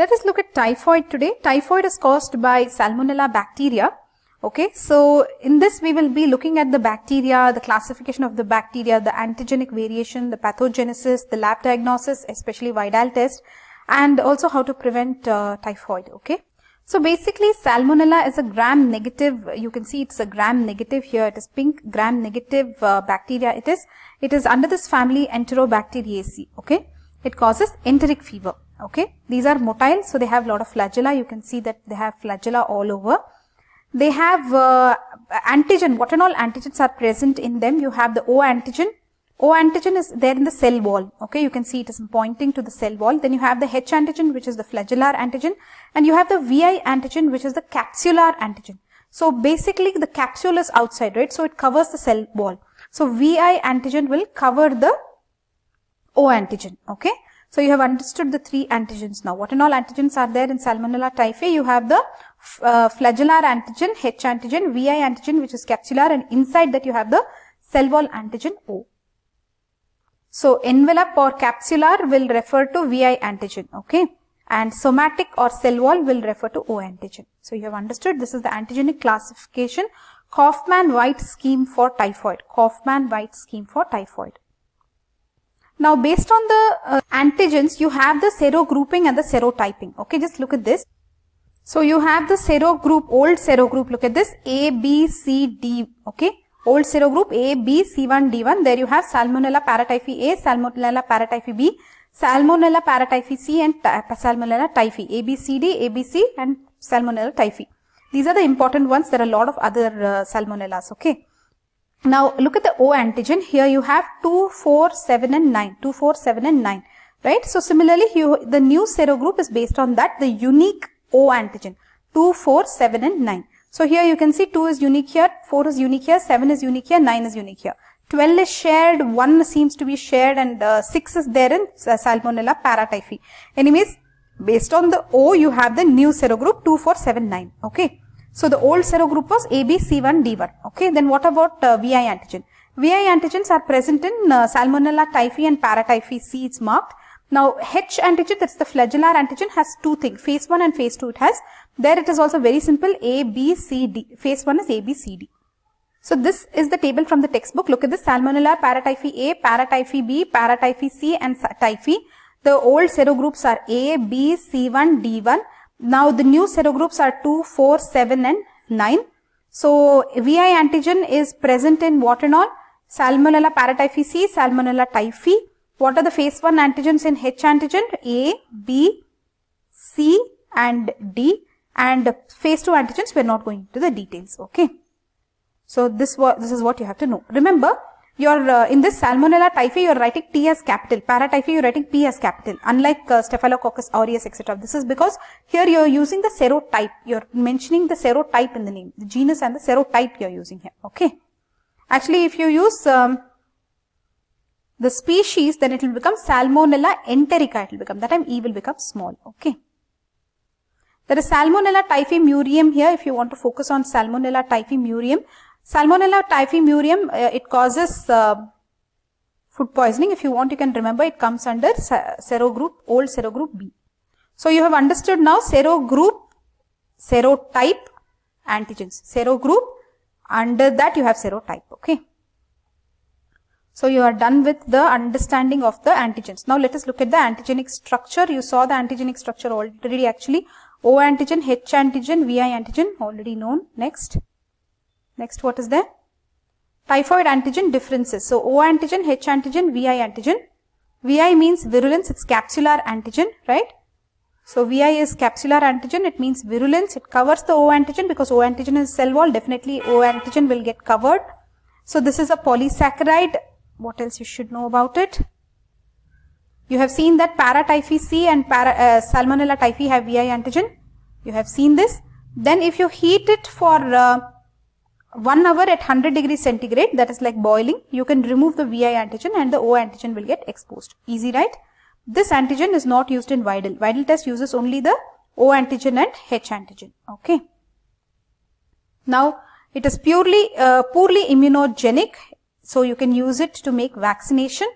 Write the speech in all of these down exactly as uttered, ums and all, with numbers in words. Let us look at typhoid today. Typhoid is caused by Salmonella bacteria. Okay, so in this we will be looking at the bacteria, the classification of the bacteria, the antigenic variation, the pathogenesis, the lab diagnosis, especially Widal test, and also how to prevent uh, typhoid. Okay, so basically Salmonella is a gram negative. You can see it's a gram negative here. It is pink gram negative uh, bacteria. It is it is under this family Enterobacteriaceae. Okay, it causes enteric fever. Okay, these are motile, so they have a lot of flagella. You can see that they have flagella all over. They have uh, antigen. What and all antigens are present in them? You have the O antigen. O antigen is there in the cell wall. Okay, you can see it is pointing to the cell wall. Then you have the H antigen, which is the flagellar antigen, and you have the Vi antigen, which is the capsular antigen. So basically, the capsule is outside, right? So it covers the cell wall. So Vi antigen will cover the O antigen. Okay. So you have understood the three antigens now. What and all antigens are there in Salmonella typhi? You have the uh, flagellar antigen, H antigen, Vi antigen, which is capsular, and inside that you have the cell wall antigen O. So envelope or capsular will refer to Vi antigen, okay, and somatic or cell wall will refer to O antigen. So you have understood this is the antigenic classification, Kauffmann-White scheme for typhoid. Kauffmann-White scheme for typhoid. Now, based on the uh, antigens, you have the SeroGrouping and the SeroTyping. Okay, just look at this. So, you have the SeroGroup, old SeroGroup, look at this, A, B, C, D, okay. Old SeroGroup, A, B, C one, D one, there you have Salmonella paratyphi A, Salmonella paratyphi B, Salmonella paratyphi C and ty Salmonella typhi, A, B, C, D, A, B, C and Salmonella typhi. These are the important ones, there are a lot of other uh, Salmonellas, okay. Now, look at the O antigen. Here you have two, four, seven and nine. two, four, seven and nine. Right? So, similarly, you, the new serogroup is based on that, the unique O antigen. two, four, seven and nine. So, here you can see two is unique here, four is unique here, seven is unique here, nine is unique here. twelve is shared, one seems to be shared and uh, six is there in uh, Salmonella paratyphi. Anyways, based on the O, you have the new serogroup two, four, seven, nine. Okay? So, the old serogroup was A, B, C one, D one. Okay, then what about uh, Vi antigen? Vi antigens are present in uh, Salmonella typhi and paratyphi C, it's marked. Now, H antigen, that's the flagellar antigen, has two things, phase one and phase two it has. There it is also very simple, A, B, C, D. Phase one is A, B, C, D. So, this is the table from the textbook. Look at this, Salmonella paratyphi A, paratyphi B, paratyphi C and typhi. The old serogroups are A, B, C one, D one. Now, the new serogroups are two, four, seven and nine. So, Vi antigen is present in what and all? Salmonella paratyphi C, Salmonella typhi. What are the phase one antigens in H antigen? A, B, C and D. And phase two antigens, we are not going into the details. Okay. So, this, this is what you have to know. Remember, you are uh, in this Salmonella typhi, you are writing T as capital. Paratyphi, you are writing P as capital. Unlike uh, Staphylococcus aureus, et cetera. This is because here you are using the serotype. You are mentioning the serotype in the name, the genus and the serotype you are using here. Okay. Actually, if you use um, the species, then it will become Salmonella enterica. It will become that time E will become small. Okay. There is Salmonella typhi murium here. If you want to focus on Salmonella typhi murium. Salmonella typhi murium, uh, it causes uh, food poisoning. If you want, you can remember it comes under serogroup, old serogroup B. So, you have understood now serogroup, serotype, antigens. Serogroup, under that you have serotype, okay. So, you are done with the understanding of the antigens. Now, let us look at the antigenic structure. You saw the antigenic structure already actually. O antigen, H antigen, Vi antigen, already known. Next. Next, what is there? Typhoid antigen differences. So, O antigen, H antigen, Vi antigen. Vi means virulence, it's capsular antigen, right? So, Vi is capsular antigen, it means virulence. It covers the O antigen because O antigen is cell wall. Definitely, O antigen will get covered. So, this is a polysaccharide. What else you should know about it? You have seen that paratyphi C and para, uh, Salmonella typhi have Vi antigen. You have seen this. Then, if you heat it for... Uh, one hour at one hundred degrees centigrade, that is like boiling, you can remove the Vi antigen and the O antigen will get exposed. Easy, right? This antigen is not used in Widal. Widal test uses only the O antigen and H antigen. Okay. Now, it is purely, uh, poorly immunogenic, so you can use it to make vaccination.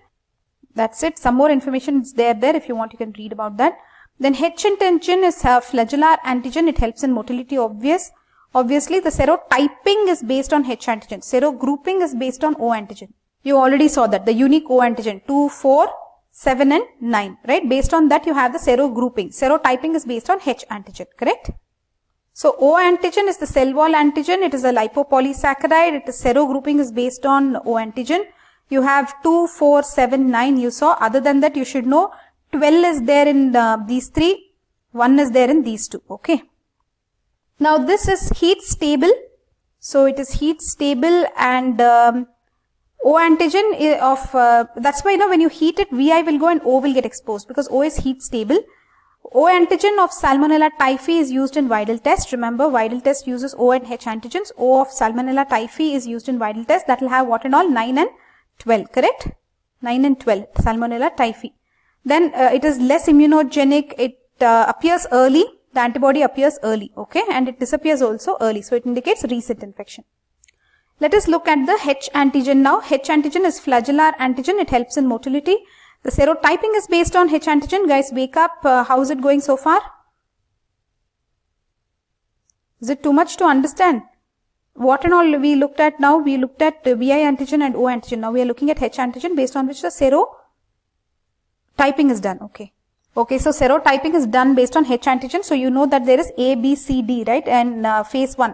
That's it. Some more information is there there. If you want, you can read about that. Then H intention is a flagellar antigen. It helps in motility, obvious. Obviously, the serotyping is based on H antigen. SeroGrouping is based on O antigen. You already saw that, the unique O antigen, two, four, seven and nine, right? Based on that, you have the SeroGrouping. SeroTyping is based on H antigen, correct? So, O antigen is the cell wall antigen. It is a lipopolysaccharide. It is SeroGrouping is based on O antigen. You have two, four, seven, nine, you saw. Other than that, you should know twelve is there in uh, these three, one is there in these two, okay? Now, this is heat stable. So, it is heat stable and um, O antigen is of, uh, that's why, you know, when you heat it, Vi will go and O will get exposed because O is heat stable. O antigen of Salmonella typhi is used in Widal test. Remember, Widal test uses O and H antigens. O of Salmonella typhi is used in Widal test. That will have what and all? nine and twelve, correct? nine and twelve, Salmonella typhi. Then uh, it is less immunogenic. It uh, appears early. The antibody appears early, okay, and it disappears also early. So, it indicates recent infection. Let us look at the H antigen now. H antigen is flagellar antigen. It helps in motility. The serotyping is based on H antigen. Guys, wake up. Uh, how is it going so far? Is it too much to understand? What and all we looked at now? We looked at uh, Vi antigen and O antigen. Now, we are looking at H antigen based on which the serotyping is done, okay. Okay, so serotyping is done based on H antigen. So, you know that there is A, B, C, D, right? And uh, phase one,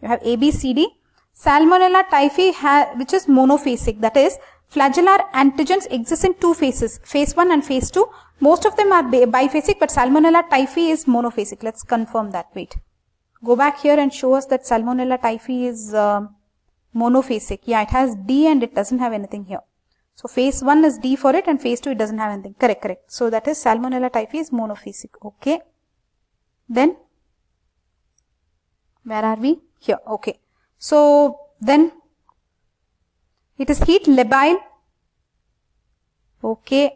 you have A, B, C, D. Salmonella typhi, ha which is monophasic, that is, flagellar antigens exist in two phases, phase one and phase two. Most of them are biphasic, but Salmonella typhi is monophasic. Let's confirm that. Wait, go back here and show us that Salmonella typhi is uh, monophasic. Yeah, it has D and it doesn't have anything here. So, phase one is D for it and phase two it doesn't have anything. Correct, correct. So, that is Salmonella typhi is monophasic. Okay. Then, where are we? Here. Okay. So, then, it is heat labile. Okay.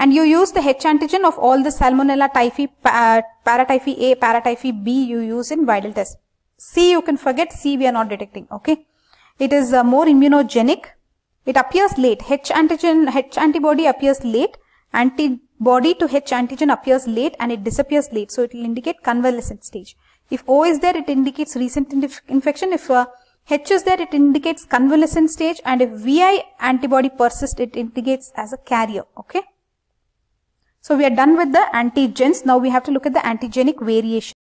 And you use the H antigen of all the Salmonella typhi, uh, paratyphi A, paratyphi B you use in Widal test. C you can forget. C we are not detecting. Okay. It is uh, more immunogenic. It appears late. H antigen, H antibody appears late. Antibody to H antigen appears late and it disappears late. So, it will indicate convalescent stage. If O is there, it indicates recent infection. If uh, H is there, it indicates convalescent stage. And if Vi antibody persists, it indicates as a carrier. Okay. So, we are done with the antigens. Now, we have to look at the antigenic variation.